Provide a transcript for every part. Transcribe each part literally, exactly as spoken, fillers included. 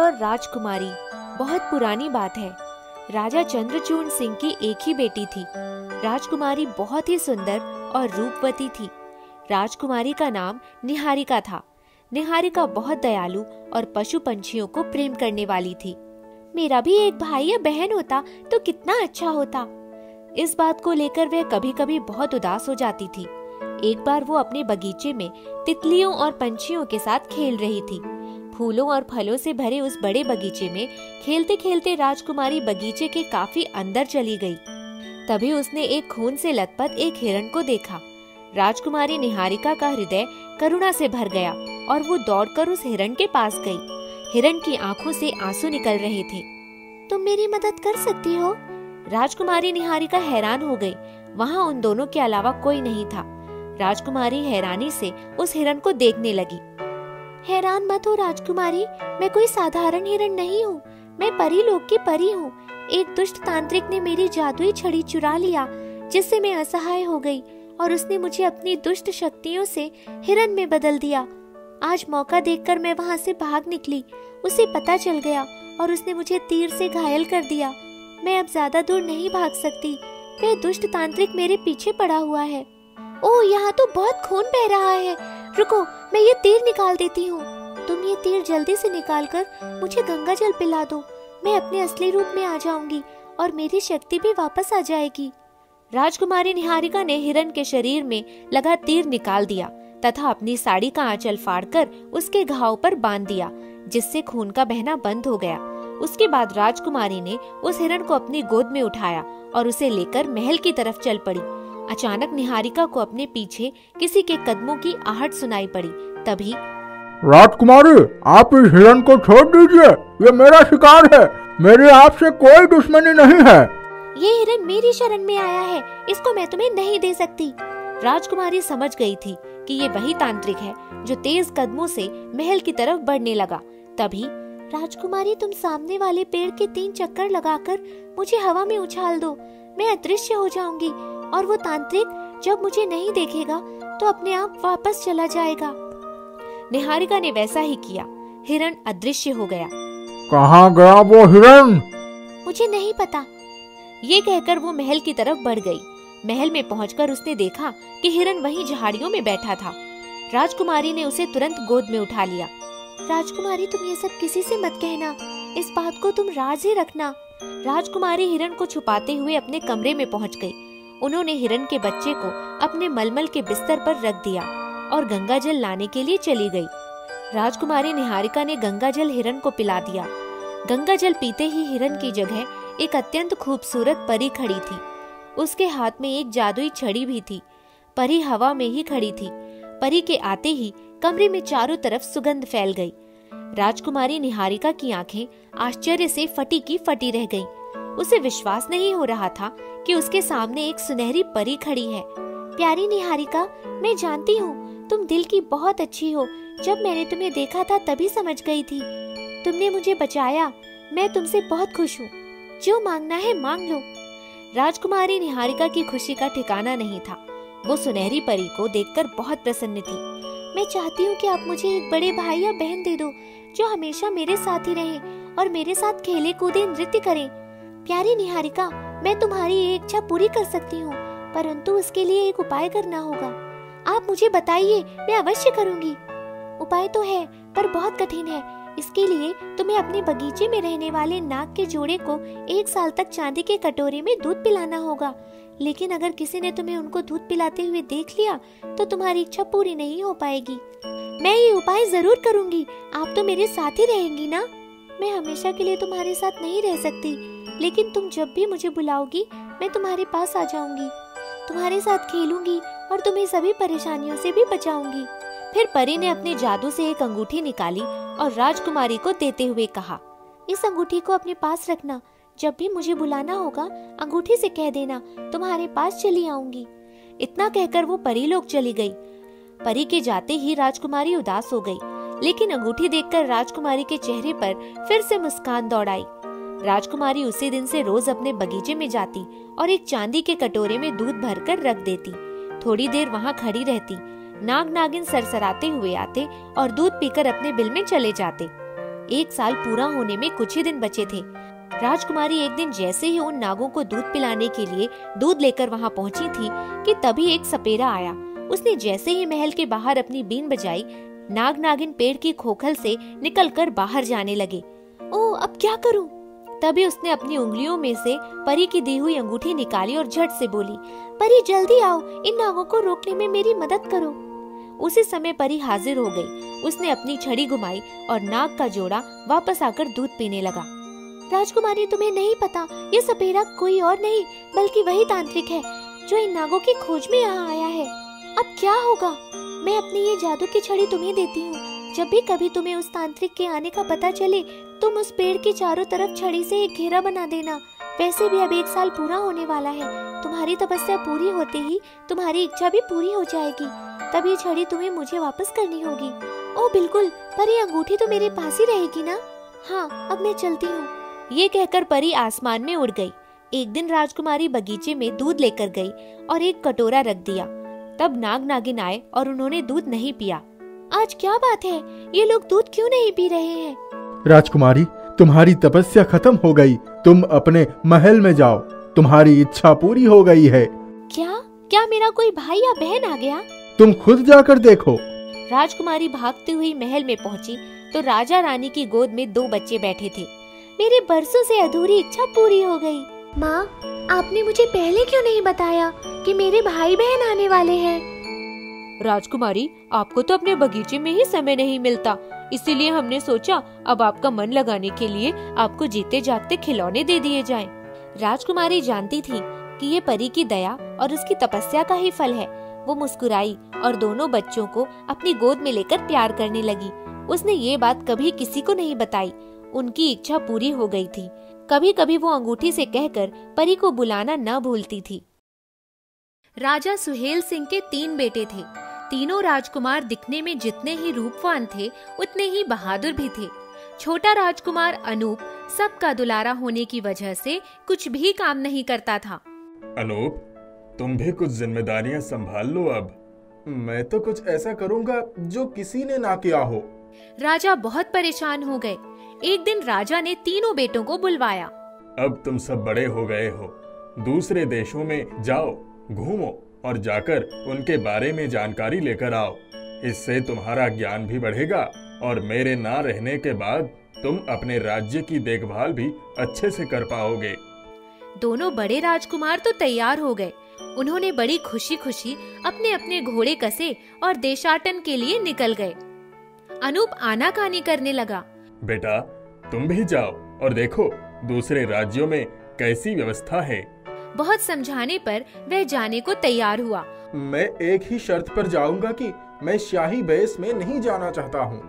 और राजकुमारी। बहुत पुरानी बात है, राजा चंद्रचून सिंह की एक ही बेटी थी। राजकुमारी बहुत ही सुंदर और रूपवती थी। राजकुमारी का नाम निहारिका था। निहारिका बहुत दयालु और पशु पंछियों को प्रेम करने वाली थी। मेरा भी एक भाई या बहन होता तो कितना अच्छा होता। इस बात को लेकर वह कभी कभी बहुत उदास हो जाती थी। एक बार वो अपने बगीचे में तितलियों और पंछियों के साथ खेल रही थी। फूलों और फलों से भरे उस बड़े बगीचे में खेलते खेलते राजकुमारी बगीचे के काफी अंदर चली गई। तभी उसने एक खून से लथपथ एक हिरण को देखा। राजकुमारी निहारिका का हृदय करुणा से भर गया और वो दौड़कर उस हिरण के पास गई। हिरण की आंखों से आंसू निकल रहे थे। तुम मेरी मदद कर सकती हो? राजकुमारी निहारिका हैरान हो गई। वहाँ उन दोनों के अलावा कोई नहीं था। राजकुमारी हैरानी से उस हिरण को देखने लगी। हैरान मत हो राजकुमारी, मैं कोई साधारण हिरण नहीं हूँ। मैं परी लोक की परी हूँ। एक दुष्ट तांत्रिक ने मेरी जादुई छड़ी चुरा लिया, जिससे मैं असहाय हो गई और उसने मुझे अपनी दुष्ट शक्तियों से हिरण में बदल दिया। आज मौका देखकर मैं वहाँ से भाग निकली। उसे पता चल गया और उसने मुझे तीर से घायल कर दिया। मैं अब ज्यादा दूर नहीं भाग सकती। वह दुष्ट तांत्रिक मेरे पीछे पड़ा हुआ है। ओह, यहाँ तो बहुत खून बह रहा है। रुको, मैं ये तीर निकाल देती हूँ। तुम ये तीर जल्दी से निकालकर मुझे गंगा जल पिला दो। मैं अपने असली रूप में आ जाऊंगी और मेरी शक्ति भी वापस आ जाएगी। राजकुमारी निहारिका ने हिरण के शरीर में लगा तीर निकाल दिया तथा अपनी साड़ी का आंचल फाड़कर उसके घाव पर बांध दिया, जिससे खून का बहना बंद हो गया। उसके बाद राजकुमारी ने उस हिरण को अपनी गोद में उठाया और उसे लेकर महल की तरफ चल पड़ी। अचानक निहारिका को अपने पीछे किसी के कदमों की आहट सुनाई पड़ी। तभी राजकुमारी, आप इस हिरण को छोड़ दीजिए। ये मेरा शिकार है। मेरे आपसे कोई दुश्मनी नहीं है। ये हिरण मेरी शरण में आया है। इसको मैं तुम्हें नहीं दे सकती। राजकुमारी समझ गई थी कि ये वही तांत्रिक है जो तेज कदमों से महल की तरफ बढ़ने लगा। तभी राजकुमारी, तुम सामने वाले पेड़ के तीन चक्कर लगाकर मुझे हवा में उछाल दो। मैं अदृश्य हो जाऊंगी और वो तांत्रिक जब मुझे नहीं देखेगा तो अपने आप वापस चला जाएगा। निहारिका ने वैसा ही किया। हिरण अदृश्य हो गया। कहाँ गया वो हिरण? मुझे नहीं पता। ये कहकर वो महल की तरफ बढ़ गयी। महल में पहुंचकर उसने देखा कि हिरण वहीं झाड़ियों में बैठा था। राजकुमारी ने उसे तुरंत गोद में उठा लिया। राजकुमारी, तुम ये सब किसी से मत कहना। इस बात को तुम राज ही रखना। राजकुमारी हिरण को छुपाते हुए अपने कमरे में पहुंच गई। उन्होंने हिरण के बच्चे को अपने मलमल के बिस्तर पर रख दिया और गंगा जल लाने के लिए चली गयी। राजकुमारी निहारिका ने गंगा जल हिरण को पिला दिया। गंगा जल पीते ही हिरण की जगह एक अत्यंत खूबसूरत परी खड़ी थी। उसके हाथ में एक जादुई छड़ी भी थी। परी हवा में ही खड़ी थी। परी के आते ही कमरे में चारों तरफ सुगंध फैल गई। राजकुमारी निहारिका की आंखें आश्चर्य से फटी की फटी रह गईं। उसे विश्वास नहीं हो रहा था कि उसके सामने एक सुनहरी परी खड़ी है। प्यारी निहारिका, मैं जानती हूँ तुम दिल की बहुत अच्छी हो। जब मैंने तुम्हें देखा था तभी समझ गयी थी। तुमने मुझे बचाया। मैं तुमसे बहुत खुश हूँ। जो मांगना है मांग लो। राजकुमारी निहारिका की खुशी का ठिकाना नहीं था। वो सुनहरी परी को देखकर बहुत प्रसन्न थी। मैं चाहती हूँ कि आप मुझे एक बड़े भाई या बहन दे दो जो हमेशा मेरे साथ ही रहे और मेरे साथ खेले कूदे, नृत्य करें। प्यारी निहारिका, मैं तुम्हारी ये इच्छा पूरी कर सकती हूँ, परंतु उसके लिए एक उपाय करना होगा। आप मुझे बताइए, मैं अवश्य करूँगी। उपाय तो है पर बहुत कठिन है। इसके लिए तुम्हें अपने बगीचे में रहने वाले नाग के जोड़े को एक साल तक चांदी के कटोरे में दूध पिलाना होगा। लेकिन अगर किसी ने तुम्हें उनको दूध पिलाते हुए देख लिया तो तुम्हारी इच्छा पूरी नहीं हो पाएगी। मैं ये उपाय जरूर करूंगी। आप तो मेरे साथ ही रहेंगी ना? मैं हमेशा के लिए तुम्हारे साथ नहीं रह सकती, लेकिन तुम जब भी मुझे बुलाओगी मैं तुम्हारे पास आ जाऊंगी। तुम्हारे साथ खेलूंगी और तुम्हें सभी परेशानियों से भी बचाऊंगी। फिर परी ने अपने जादू से एक अंगूठी निकाली और राजकुमारी को देते हुए कहा, इस अंगूठी को अपने पास रखना। जब भी मुझे बुलाना होगा अंगूठी से कह देना, तुम्हारे पास चली आऊंगी। इतना कहकर वो परी लोग चली गई। परी के जाते ही राजकुमारी उदास हो गई, लेकिन अंगूठी देखकर राजकुमारी के चेहरे पर फिर से मुस्कान दौड़ आई। राजकुमारी उसी दिन से रोज अपने बगीचे में जाती और एक चांदी के कटोरे में दूध भर कर रख देती। थोड़ी देर वहाँ खड़ी रहती। नाग नागिन सरसराते हुए आते और दूध पीकर अपने बिल में चले जाते। एक साल पूरा होने में कुछ ही दिन बचे थे। राजकुमारी एक दिन जैसे ही उन नागों को दूध पिलाने के लिए दूध लेकर वहां पहुंची थी कि तभी एक सपेरा आया। उसने जैसे ही महल के बाहर अपनी बीन बजाई, नाग नागिन पेड़ की खोखल से निकलकर बाहर जाने लगे। ओ, अब क्या करूं? तभी उसने अपनी उंगलियों में से परी की दी हुई अंगूठी निकाली और झट से बोली, परी जल्दी आओ, इन नागों को रोकने में मेरी मदद करो। उसी समय परी हाजिर हो गई। उसने अपनी छड़ी घुमाई और नाग का जोड़ा वापस आकर दूध पीने लगा। राजकुमारी, तुम्हें नहीं पता, ये सपेरा कोई और नहीं बल्कि वही तांत्रिक है जो इन नागों की खोज में यहाँ आया है। अब क्या होगा? मैं अपनी ये जादू की छड़ी तुम्हें देती हूँ। जब भी कभी तुम्हें उस तांत्रिक के आने का पता चले, तुम उस पेड़ के चारों तरफ छड़ी से एक घेरा बना देना। वैसे भी अब एक साल पूरा होने वाला है, तुम्हारी तपस्या पूरी होते ही तुम्हारी इच्छा भी पूरी हो जाएगी। तब ये छड़ी तुम्हें मुझे वापस करनी होगी। ओ बिल्कुल, पर ये अंगूठी तो मेरे पास ही रहेगी ना? हाँ, अब मैं चलती हूँ। ये कहकर परी आसमान में उड़ गई। एक दिन राजकुमारी बगीचे में दूध लेकर गई और एक कटोरा रख दिया। तब नाग नागिन आए और उन्होंने दूध नहीं पिया। आज क्या बात है, ये लोग दूध क्यों नहीं पी रहे हैं? राजकुमारी, तुम्हारी तपस्या खत्म हो गई। तुम अपने महल में जाओ, तुम्हारी इच्छा पूरी हो गई है। क्या क्या मेरा कोई भाई या बहन आ गया? तुम खुद जाकर देखो। राजकुमारी भागती हुई महल में पहुंची तो राजा रानी की गोद में दो बच्चे बैठे थे। मेरे बरसों से अधूरी इच्छा पूरी हो गई। माँ, आपने मुझे पहले क्यों नहीं बताया कि मेरे भाई बहन आने वाले हैं? राजकुमारी, आपको तो अपने बगीचे में ही समय नहीं मिलता, इसीलिए हमने सोचा अब आपका मन लगाने के लिए आपको जीते जागते खिलौने दे दिए जाएं। राजकुमारी जानती थी कि ये परी की दया और उसकी तपस्या का ही फल है। वो मुस्कुराई और दोनों बच्चों को अपनी गोद में लेकर प्यार करने लगी। उसने ये बात कभी किसी को नहीं बताई। उनकी इच्छा पूरी हो गई थी। कभी कभी वो अंगूठी से कहकर परी को बुलाना न भूलती थी। राजा सुहेल सिंह के तीन बेटे थे। तीनों राजकुमार दिखने में जितने ही रूपवान थे उतने ही बहादुर भी थे। छोटा राजकुमार अनूप सबका दुलारा होने की वजह से कुछ भी काम नहीं करता था। अनूप, तुम भी कुछ जिम्मेदारियां संभाल लो। अब मैं तो कुछ ऐसा करूंगा जो किसी ने ना किया हो। राजा बहुत परेशान हो गए। एक दिन राजा ने तीनों बेटों को बुलवाया। अब तुम सब बड़े हो गए हो, दूसरे देशों में जाओ, घूमो और जाकर उनके बारे में जानकारी लेकर आओ। इससे तुम्हारा ज्ञान भी बढ़ेगा और मेरे ना रहने के बाद तुम अपने राज्य की देखभाल भी अच्छे से कर पाओगे। दोनों बड़े राजकुमार तो तैयार हो गए। उन्होंने बड़ी खुशी खुशी अपने अपने घोड़े कसे और देशाटन के लिए निकल गए। अनूप आनाकानी करने लगा। बेटा, तुम भी जाओ और देखो दूसरे राज्यों में कैसी व्यवस्था है। बहुत समझाने पर वह जाने को तैयार हुआ। मैं एक ही शर्त पर जाऊंगा कि मैं शाही बेस में नहीं जाना चाहता हूँ।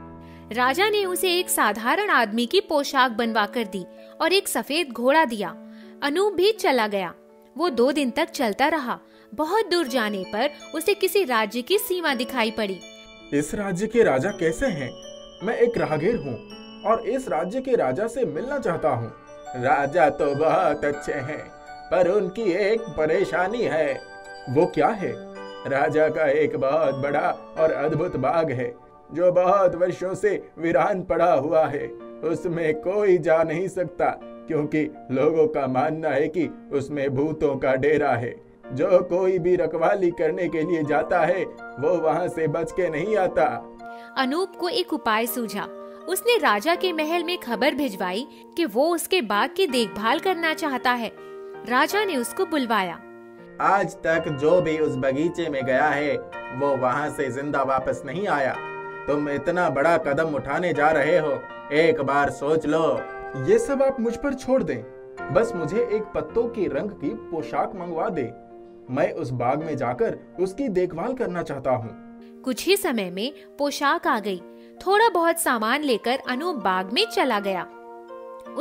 राजा ने उसे एक साधारण आदमी की पोशाक बनवा कर दी और एक सफेद घोड़ा दिया। अनूप भी चला गया। वो दो दिन तक चलता रहा। बहुत दूर जाने पर उसे किसी राज्य की सीमा दिखाई पड़ी। इस राज्य के राजा कैसे हैं? मैं एक राहगीर हूँ और इस राज्य के राजा से मिलना चाहता हूँ। राजा तो बहुत अच्छे हैं, पर उनकी एक परेशानी है। वो क्या है? राजा का एक बहुत बड़ा और अद्भुत बाग है जो बहुत वर्षों से वीरान पड़ा हुआ है। उसमें कोई जा नहीं सकता क्योंकि लोगों का मानना है कि उसमें भूतों का डेरा है। जो कोई भी रखवाली करने के लिए जाता है वो वहाँ से बच के नहीं आता। अनूप को एक उपाय सूझा। उसने राजा के महल में खबर भिजवाई कि वो उसके बाग की देखभाल करना चाहता है। राजा ने उसको बुलवाया। आज तक जो भी उस बगीचे में गया है वो वहाँ से जिंदा वापस नहीं आया। तुम इतना बड़ा कदम उठाने जा रहे हो, एक बार सोच लो। ये सब आप मुझ पर छोड़ दें। बस मुझे एक पत्तों के रंग की पोशाक मंगवा दे। मैं उस बाग में जाकर उसकी देखभाल करना चाहता हूँ। कुछ ही समय में पोशाक आ गई। थोड़ा बहुत सामान लेकर अनूप बाग में चला गया।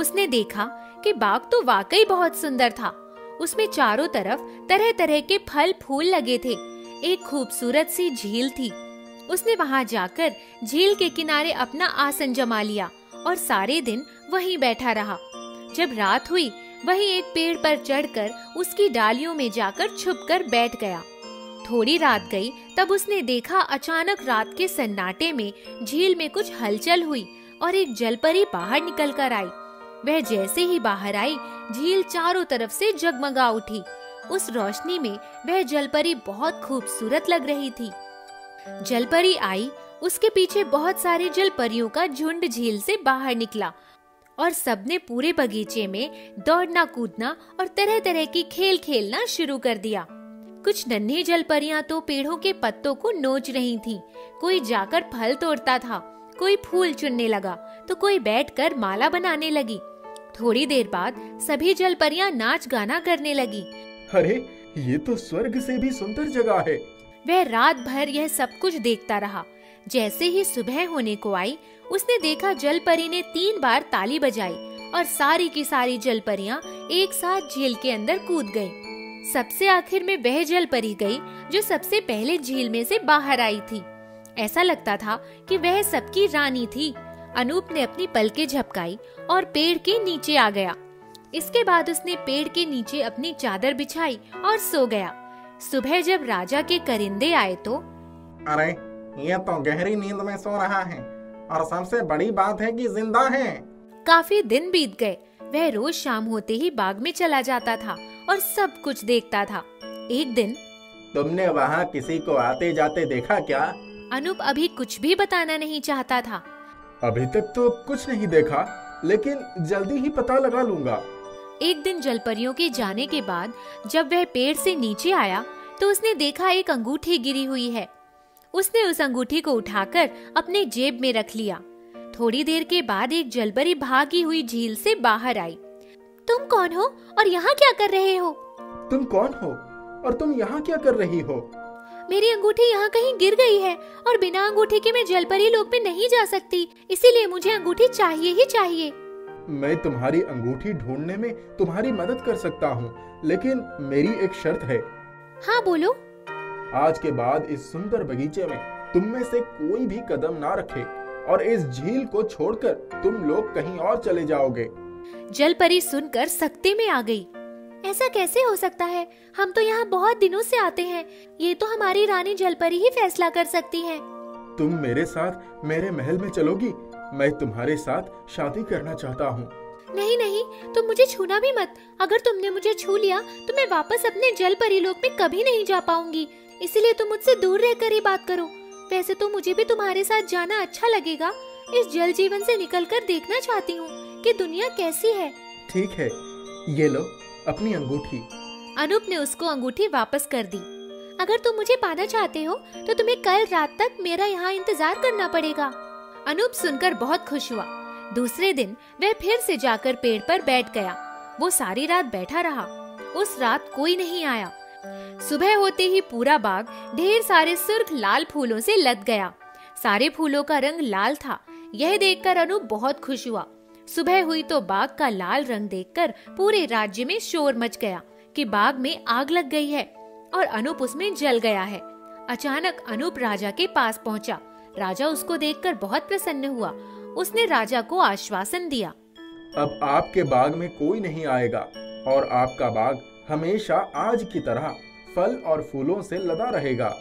उसने देखा कि बाग तो वाकई बहुत सुंदर था। उसमें चारों तरफ तरह तरह के फल फूल लगे थे। एक खूबसूरत सी झील थी। उसने वहां जाकर झील के किनारे अपना आसन जमा लिया और सारे दिन वहीं बैठा रहा। जब रात हुई, वहीं एक पेड़ पर चढ़कर उसकी डालियों में जाकर छुपकर बैठ गया। थोड़ी रात गई तब उसने देखा अचानक रात के सन्नाटे में झील में कुछ हलचल हुई और एक जलपरी बाहर निकल कर आई। वह जैसे ही बाहर आई, झील चारों तरफ से जगमगा उठी। उस रोशनी में वह जलपरी बहुत खूबसूरत लग रही थी। जलपरी आई, उसके पीछे बहुत सारे जलपरियों का झुंड झील से बाहर निकला और सबने पूरे बगीचे में दौड़ना, कूदना और तरह तरह के खेल खेलना शुरू कर दिया। कुछ नन्ही जलपरियां तो पेड़ों के पत्तों को नोच रही थीं, कोई जाकर फल तोड़ता था, कोई फूल चुनने लगा तो कोई बैठकर माला बनाने लगी। थोड़ी देर बाद सभी जलपरियां नाच गाना करने लगी। अरे ये तो स्वर्ग से भी सुंदर जगह है। वह रात भर यह सब कुछ देखता रहा। जैसे ही सुबह होने को आई, उसने देखा जलपरी ने तीन बार ताली बजाई और सारी की सारी जलपरियां एक साथ झील के अंदर कूद गईं। सबसे आखिर में वह जलपरी गई जो सबसे पहले झील में से बाहर आई थी। ऐसा लगता था कि वह सबकी रानी थी। अनूप ने अपनी पलकें झपकाई और पेड़ के नीचे आ गया। इसके बाद उसने पेड़ के नीचे अपनी चादर बिछाई और सो गया। सुबह जब राजा के परिंदे आए तो अरे ये तो गहरी नींद में सो रहा है और सबसे बड़ी बात है कि जिंदा है। काफी दिन बीत गए। वह रोज शाम होते ही बाग में चला जाता था और सब कुछ देखता था। एक दिन तुमने वहाँ किसी को आते जाते देखा क्या? अनूप अभी कुछ भी बताना नहीं चाहता था। अभी तक तो कुछ नहीं देखा, लेकिन जल्दी ही पता लगा लूंगा। एक दिन जलपरियों के जाने के बाद जब वह पेड़ से नीचे आया तो उसने देखा एक अंगूठी गिरी हुई है। उसने उस अंगूठी को उठाकर अपने जेब में रख लिया। थोड़ी देर के बाद एक जलपरी भागी हुई झील से बाहर आई। तुम कौन हो और यहाँ क्या कर रहे हो? तुम कौन हो और तुम यहाँ क्या कर रही हो? मेरी अंगूठी यहाँ कहीं गिर गई है और बिना अंगूठी के मैं जलपरी लोक में नहीं जा सकती, इसीलिए मुझे अंगूठी चाहिए ही चाहिए। मैं तुम्हारी अंगूठी ढूंढने में तुम्हारी मदद कर सकता हूँ, लेकिन मेरी एक शर्त है। हाँ बोलो। आज के बाद इस सुंदर बगीचे में तुम में से कोई भी कदम ना रखे और इस झील को छोड़कर तुम लोग कहीं और चले जाओगे। जलपरी सुनकर सख्ते में आ गई। ऐसा कैसे हो सकता है? हम तो यहाँ बहुत दिनों से आते हैं। ये तो हमारी रानी जलपरी ही फैसला कर सकती है। तुम मेरे साथ मेरे महल में चलोगी? मैं तुम्हारे साथ शादी करना चाहता हूँ। नहीं नहीं, तुम मुझे छूना भी मत। अगर तुमने मुझे छू लिया तो मैं वापस अपने जलपरी लोक में कभी नहीं जा पाऊंगी, इसलिए तुम मुझसे दूर रहकर ही बात करो। वैसे तो मुझे भी तुम्हारे साथ जाना अच्छा लगेगा। इस जल जीवन से निकलकर देखना चाहती हूँ कि दुनिया कैसी है। ठीक है, ये लो अपनी अंगूठी। अनूप ने उसको अंगूठी वापस कर दी। अगर तुम मुझे पाना चाहते हो तो तुम्हें कल रात तक मेरा यहाँ इंतजार करना पड़ेगा। अनूप सुनकर बहुत खुश हुआ। दूसरे दिन वह फिर से जाकर पेड़ पर बैठ गया। वो सारी रात बैठा रहा। उस रात कोई नहीं आया। सुबह होते ही पूरा बाग ढेर सारे सुर्ख लाल फूलों से लद गया। सारे फूलों का रंग लाल था। यह देखकर अनूप बहुत खुश हुआ। सुबह हुई तो बाग का लाल रंग देखकर पूरे राज्य में शोर मच गया कि बाग में आग लग गई है और अनूप उसमें जल गया है। अचानक अनूप राजा के पास पहुँचा। राजा उसको देखकर बहुत प्रसन्न हुआ। उसने राजा को आश्वासन दिया। अब आपके बाग में कोई नहीं आएगा और आपका बाग हमेशा आज की तरह फल और फूलों से लदा रहेगा।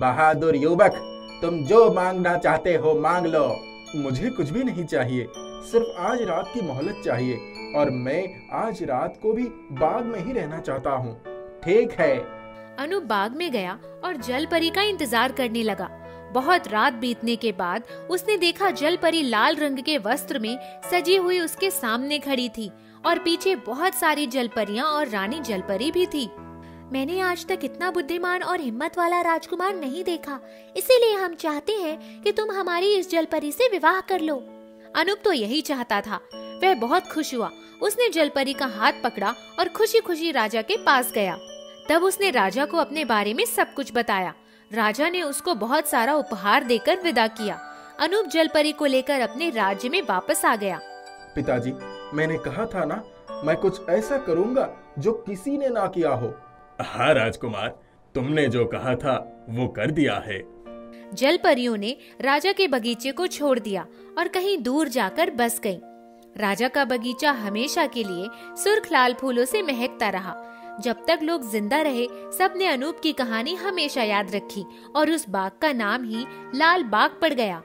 बहादुर युवक, तुम जो मांगना चाहते हो मांग लो। मुझे कुछ भी नहीं चाहिए, सिर्फ आज रात की मोहलत चाहिए और मैं आज रात को भी बाग में ही रहना चाहता हूँ। ठीक है। अनु बाग में गया और जलपरी का इंतजार करने लगा। बहुत रात बीतने के बाद उसने देखा जलपरी लाल रंग के वस्त्र में सजी हुई उसके सामने खड़ी थी और पीछे बहुत सारी जलपरियां और रानी जलपरी भी थी। मैंने आज तक इतना बुद्धिमान और हिम्मत वाला राजकुमार नहीं देखा, इसीलिए हम चाहते हैं कि तुम हमारी इस जलपरी से विवाह कर लो। अनूप तो यही चाहता था। वह बहुत खुश हुआ। उसने जलपरी का हाथ पकड़ा और खुशी खुशी राजा के पास गया। तब उसने राजा को अपने बारे में सब कुछ बताया। राजा ने उसको बहुत सारा उपहार देकर विदा किया। अनूप जलपरी को लेकर अपने राज्य में वापस आ गया। पिताजी, मैंने कहा था ना, मैं कुछ ऐसा करूंगा जो किसी ने ना किया हो। हाँ राजकुमार, तुमने जो कहा था वो कर दिया है। जलपरियों ने राजा के बगीचे को छोड़ दिया और कहीं दूर जाकर बस गयी। राजा का बगीचा हमेशा के लिए सुर्ख लाल फूलों से महकता रहा। जब तक लोग जिंदा रहे, सबने अनूप की कहानी हमेशा याद रखी और उस बाग का नाम ही लाल बाग पड़ गया।